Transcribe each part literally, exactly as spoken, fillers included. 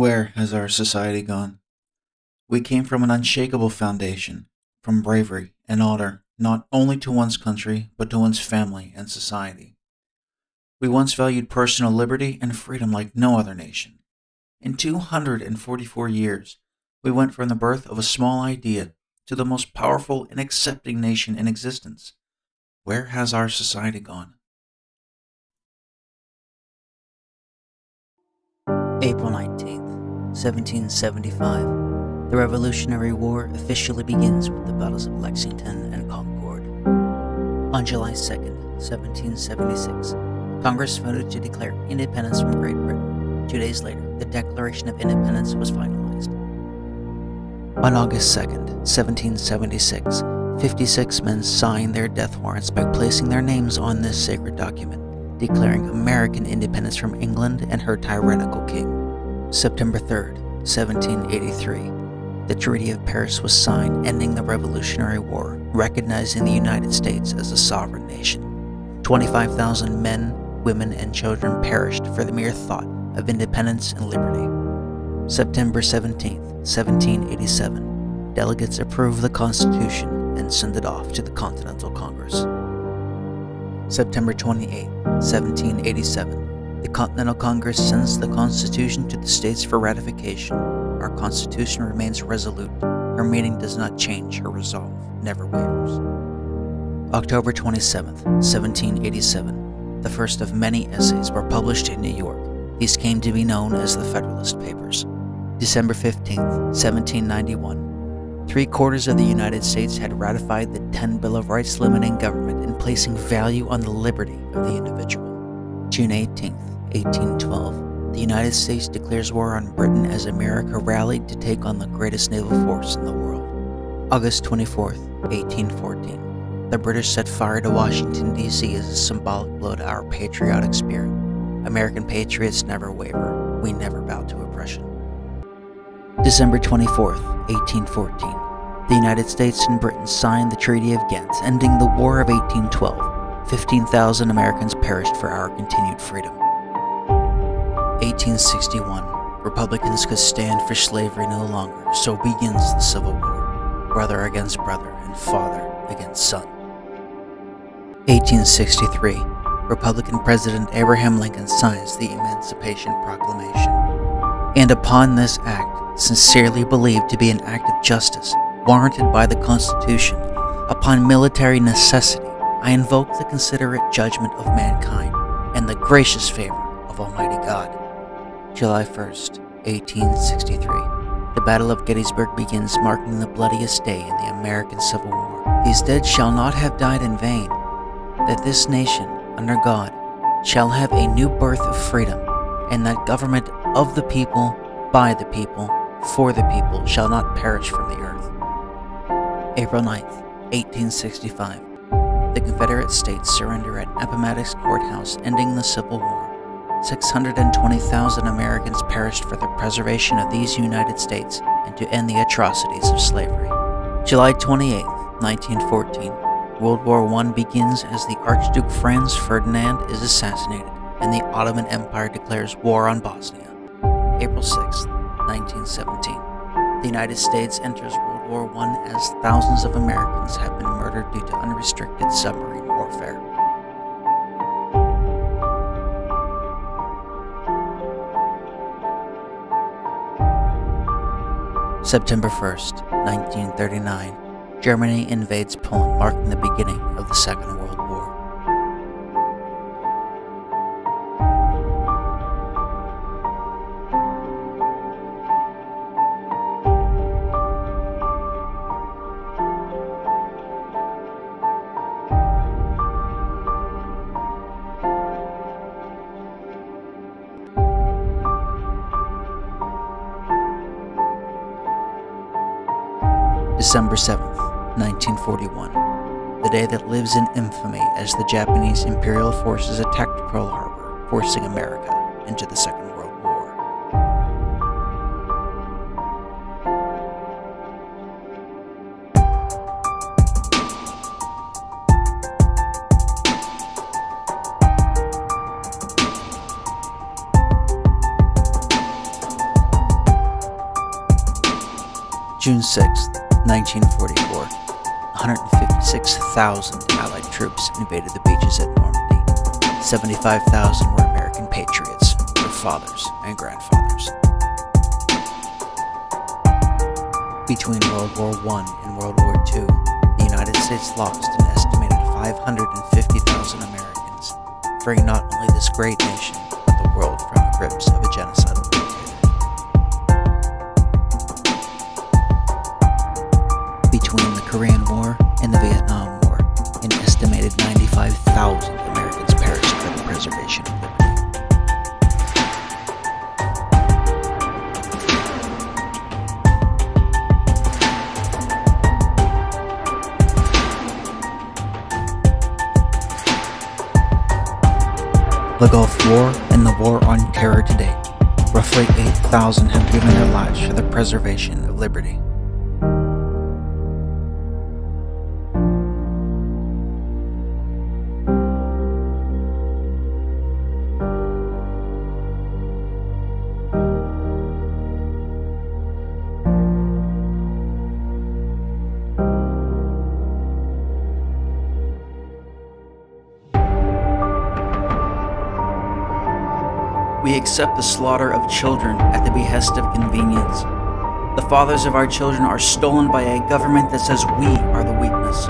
Where has our society gone? We came from an unshakable foundation, from bravery and honor, not only to one's country, but to one's family and society. We once valued personal liberty and freedom like no other nation. In two hundred forty-four years, we went from the birth of a small idea to the most powerful and accepting nation in existence. Where has our society gone? April nineteenth, seventeen seventy-five, the Revolutionary War officially begins with the battles of Lexington and Concord. On July second, seventeen seventy-six, Congress voted to declare independence from Great Britain. Two days later, the Declaration of Independence was finalized. On August second, seventeen seventy-six, fifty-six men signed their death warrants by placing their names on this sacred document, declaring American independence from England and her tyrannical king. September third, seventeen eighty-three, the Treaty of Paris was signed, ending the Revolutionary War, recognizing the United States as a sovereign nation. twenty-five thousand men, women, and children perished for the mere thought of independence and liberty. September seventeenth, seventeen eighty-seven, delegates approved the Constitution and sent it off to the Continental Congress. September twenty-eighth, seventeen eighty-seven, the Continental Congress sends the Constitution to the states for ratification. Our Constitution remains resolute. Her meaning does not change. Her resolve never wavers. October twenty-seventh, seventeen eighty-seven, the first of many essays were published in New York. These came to be known as the Federalist Papers. December fifteenth, seventeen ninety-one, three-quarters of the United States had ratified the ten Bill of Rights limiting government and placing value on the liberty of the individual. June eighteenth, eighteen twelve, the United States declares war on Britain as America rallied to take on the greatest naval force in the world. August twenty-fourth, eighteen fourteen, the British set fire to Washington, D C as a symbolic blow to our patriotic spirit. American patriots never waver. We never bow to oppression. December twenty-fourth, eighteen fourteen, the United States and Britain signed the Treaty of Ghent, ending the War of eighteen twelve. fifteen thousand Americans perished for our continued freedom. eighteen sixty-one, Republicans could stand for slavery no longer, so begins the Civil War. Brother against brother and father against son. eighteen sixty-three, Republican President Abraham Lincoln signs the Emancipation Proclamation. And upon this act, sincerely believed to be an act of justice, warranted by the Constitution, upon military necessity, I invoke the considerate judgment of mankind and the gracious favor of Almighty God. July first, eighteen sixty-three, the Battle of Gettysburg begins, marking the bloodiest day in the American Civil War. These dead shall not have died in vain, that this nation, under God, shall have a new birth of freedom, and that government of the people, by the people, for the people, shall not perish from the earth. April ninth, eighteen sixty-five, the Confederate States surrender at Appomattox Courthouse, ending the Civil War. six hundred twenty thousand Americans perished for the preservation of these United States and to end the atrocities of slavery. July twenty-eighth, nineteen fourteen, World War One begins as the Archduke Franz Ferdinand is assassinated and the Ottoman Empire declares war on Bosnia. April sixth, nineteen seventeen, the United States enters World War One as thousands of Americans have been murdered due to unrestricted submarine warfare. September first, nineteen thirty-nine, Germany invades Poland, marking the beginning of the Second World War. December seventh, nineteen forty-one, the day that lives in infamy as the Japanese Imperial forces attacked Pearl Harbor, forcing America into the Second World War. June sixth, nineteen forty-four, one hundred fifty-six thousand Allied troops invaded the beaches at Normandy. seventy-five thousand were American patriots, their fathers and grandfathers. Between World War One and World War Two, the United States lost an estimated five hundred fifty thousand Americans, freeing not only this great nation, but the world from the grips of a genocidal dictator. Between the Korean War and the Vietnam War, an estimated ninety-five thousand Americans perished for the preservation of liberty. The Gulf War and the War on Terror today, roughly eight thousand have given their lives for the preservation of liberty. We accept the slaughter of children at the behest of convenience. The fathers of our children are stolen by a government that says we are the weakness.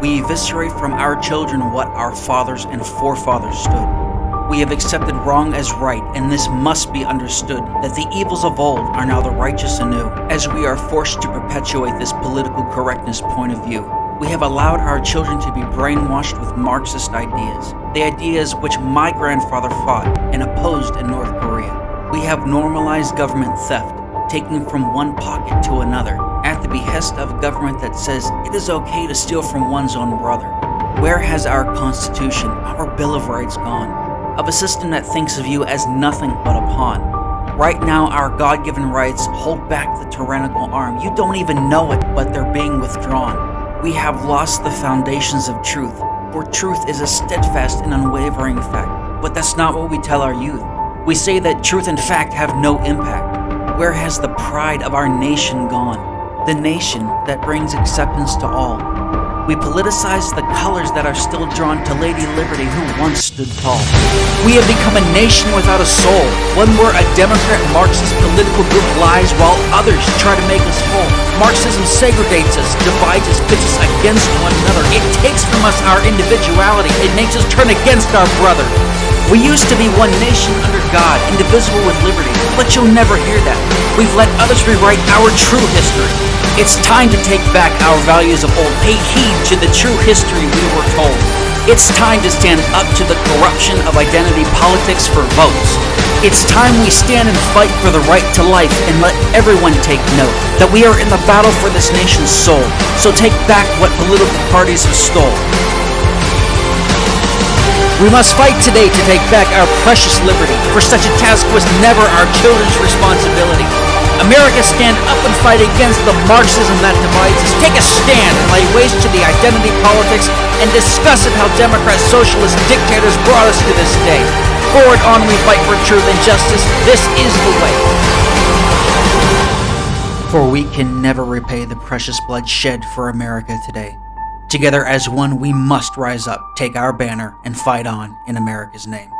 We eviscerate from our children what our fathers and forefathers stood. We have accepted wrong as right, and this must be understood, that the evils of old are now the righteous anew, as we are forced to perpetuate this political correctness point of view. We have allowed our children to be brainwashed with Marxist ideas, the ideas which my grandfather fought and opposed in North Korea. We have normalized government theft, taking from one pocket to another, at the behest of a government that says it is okay to steal from one's own brother. Where has our Constitution, our Bill of Rights gone? Of a system that thinks of you as nothing but a pawn. Right now, our God-given rights hold back the tyrannical arm. You don't even know it, but they're being withdrawn. We have lost the foundations of truth, for truth is a steadfast and unwavering fact. But that's not what we tell our youth. We say that truth and fact have no impact. Where has the pride of our nation gone? The nation that brings acceptance to all. We politicize the colors that are still drawn to Lady Liberty, who once stood tall. We have become a nation without a soul, one where a Democrat Marxist political group lies while others try to make us whole. Marxism segregates us, divides us, pits us against one another. It takes from us our individuality. It makes us turn against our brother. We used to be one nation under God, indivisible with liberty, but you'll never hear that. We've let others rewrite our true history. It's time to take back our values of old. Pay heed to the true history we were told. It's time to stand up to the corruption of identity politics for votes. It's time we stand and fight for the right to life and let everyone take note that we are in the battle for this nation's soul. So take back what political parties have stole. We must fight today to take back our precious liberty, for such a task was never our children's responsibility. America, stand up and fight against the Marxism that divides us. Take a stand and lay waste to the identity politics and discuss it how Democrat socialist dictators brought us to this day. Forward on we fight for truth and justice. This is the way. For we can never repay the precious blood shed for America today. Together as one, we must rise up, take our banner, and fight on in America's name.